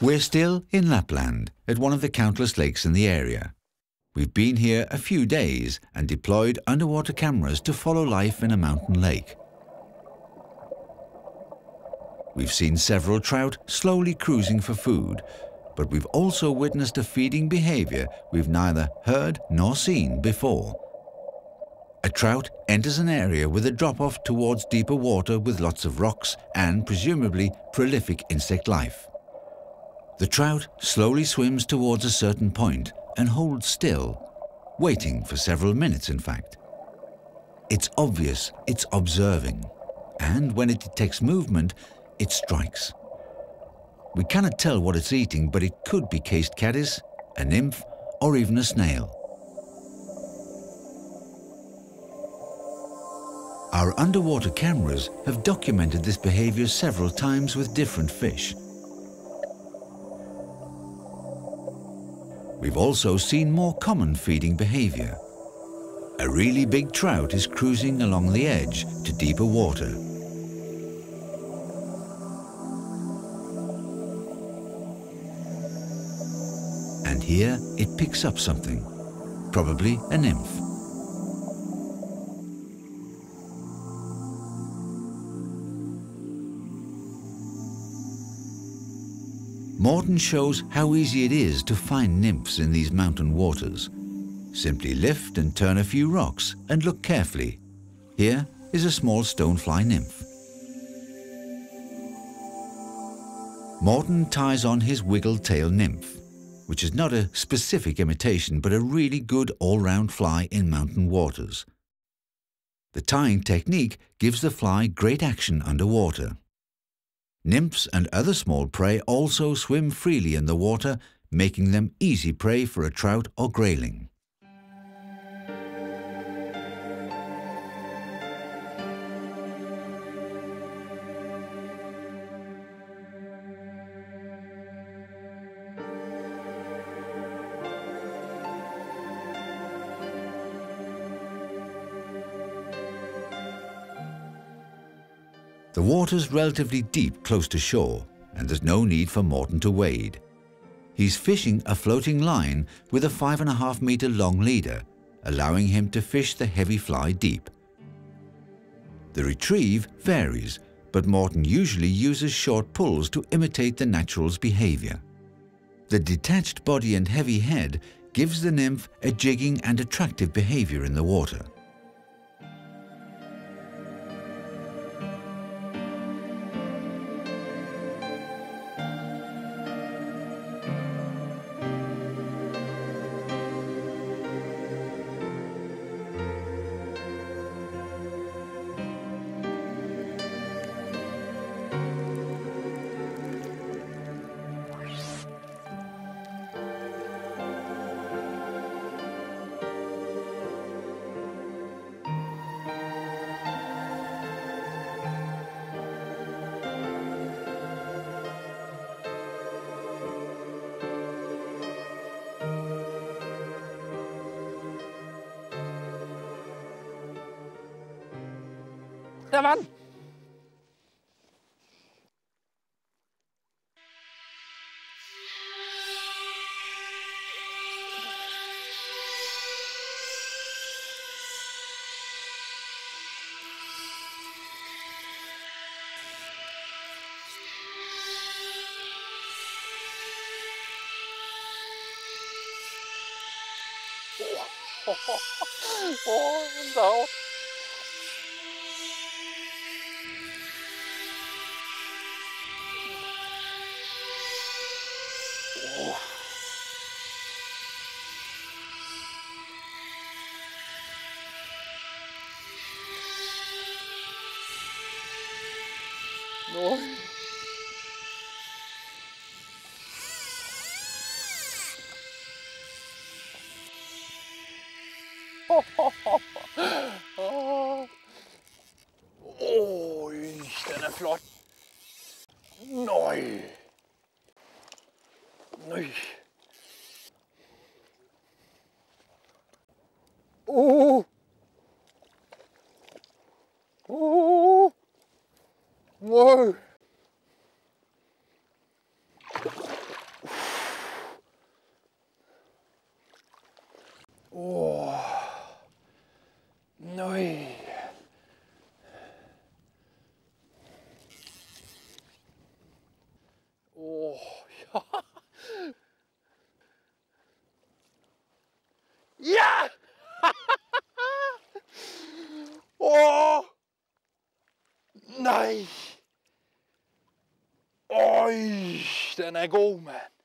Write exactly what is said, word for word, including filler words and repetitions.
We're still in Lapland, at one of the countless lakes in the area. We've been here a few days and deployed underwater cameras to follow life in a mountain lake. We've seen several trout slowly cruising for food, but we've also witnessed a feeding behavior we've neither heard nor seen before. A trout enters an area with a drop-off towards deeper water with lots of rocks and, presumably, prolific insect life. The trout slowly swims towards a certain point and holds still, waiting for several minutes, in fact. It's obvious it's observing, and when it detects movement, it strikes. We cannot tell what it's eating, but it could be cased caddis, a nymph, or even a snail. Our underwater cameras have documented this behavior several times with different fish. We've also seen more common feeding behavior. A really big trout is cruising along the edge to deeper water. And here it picks up something, probably a nymph. Morten shows how easy it is to find nymphs in these mountain waters. Simply lift and turn a few rocks and look carefully. Here is a small stonefly nymph. Morten ties on his wiggle-tail nymph, which is not a specific imitation but a really good all-round fly in mountain waters. The tying technique gives the fly great action underwater. Nymphs and other small prey also swim freely in the water, making them easy prey for a trout or grayling. The water's relatively deep close to shore, and there's no need for Morten to wade. He's fishing a floating line with a five and a half meter long leader, allowing him to fish the heavy fly deep. The retrieve varies, but Morten usually uses short pulls to imitate the natural's behavior. The detached body and heavy head gives the nymph a jigging and attractive behavior in the water. Der var den. Åh, åh, åh, åh. Nej. Øj, den er god, mand.